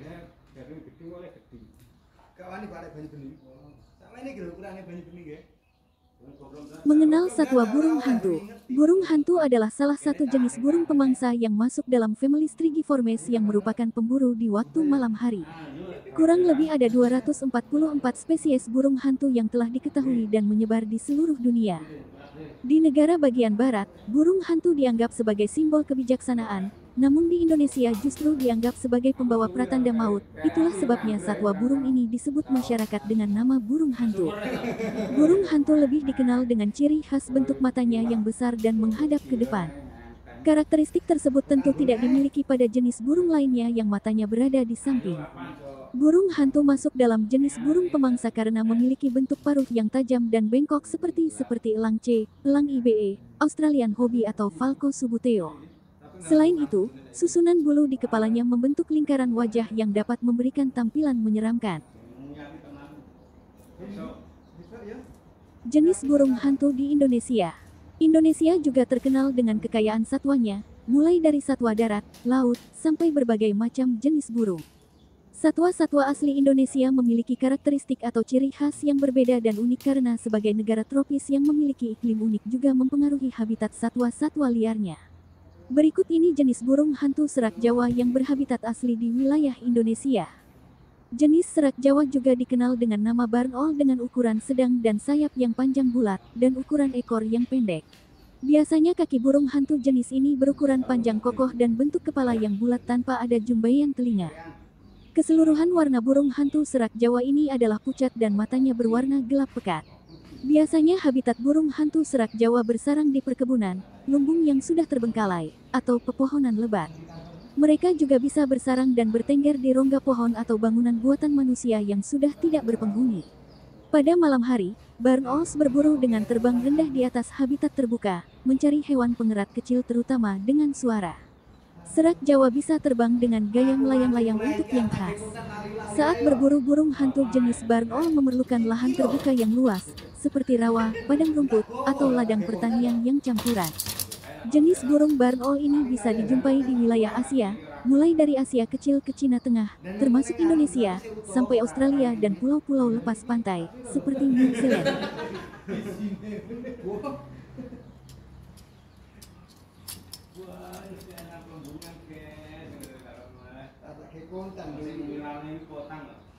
biasanya dari gede oleh gede. Kawan ini banyak benih-benih. Sama ini kira kurangnya benih-benih ya. Mengenal satwa burung hantu. Burung hantu adalah salah satu jenis burung pemangsa yang masuk dalam famili Strigiformes yang merupakan pemburu di waktu malam hari. Kurang lebih ada 244 spesies burung hantu yang telah diketahui dan menyebar di seluruh dunia. Di negara bagian barat, burung hantu dianggap sebagai simbol kebijaksanaan, namun di Indonesia justru dianggap sebagai pembawa pratanda maut. Itulah sebabnya satwa burung ini disebut masyarakat dengan nama burung hantu. Burung hantu lebih dikenal dengan ciri khas bentuk matanya yang besar dan menghadap ke depan. Karakteristik tersebut tentu tidak dimiliki pada jenis burung lainnya yang matanya berada di samping. Burung hantu masuk dalam jenis burung pemangsa karena memiliki bentuk paruh yang tajam dan bengkok seperti elang C, elang IBE, Australian Hobby atau Falco Subuteo. Selain itu, susunan bulu di kepalanya membentuk lingkaran wajah yang dapat memberikan tampilan menyeramkan. Jenis burung hantu di Indonesia. Indonesia juga terkenal dengan kekayaan satwanya, mulai dari satwa darat, laut, sampai berbagai macam jenis burung. Satwa-satwa asli Indonesia memiliki karakteristik atau ciri khas yang berbeda dan unik karena sebagai negara tropis yang memiliki iklim unik juga mempengaruhi habitat satwa-satwa liarnya. Berikut ini jenis burung hantu serak Jawa yang berhabitat asli di wilayah Indonesia. Jenis serak Jawa juga dikenal dengan nama Barn Owl dengan ukuran sedang dan sayap yang panjang bulat, dan ukuran ekor yang pendek. Biasanya kaki burung hantu jenis ini berukuran panjang kokoh dan bentuk kepala yang bulat tanpa ada jumbaian telinga. Keseluruhan warna burung hantu serak Jawa ini adalah pucat dan matanya berwarna gelap pekat. Biasanya habitat burung hantu serak Jawa bersarang di perkebunan, lumbung yang sudah terbengkalai, atau pepohonan lebat. Mereka juga bisa bersarang dan bertengger di rongga pohon atau bangunan buatan manusia yang sudah tidak berpenghuni. Pada malam hari, Barn Owls berburu dengan terbang rendah di atas habitat terbuka, mencari hewan pengerat kecil terutama dengan suara. Serak Jawa bisa terbang dengan gaya melayang-layang untuk yang khas. Saat berburu burung hantu jenis Barn Owl memerlukan lahan terbuka yang luas, seperti rawa, padang rumput, atau ladang pertanian yang campuran. Jenis burung Barn Owl ini bisa dijumpai di wilayah Asia, mulai dari Asia kecil ke Cina Tengah, termasuk Indonesia, sampai Australia dan pulau-pulau lepas pantai, seperti New Zealand. Konten ini potang.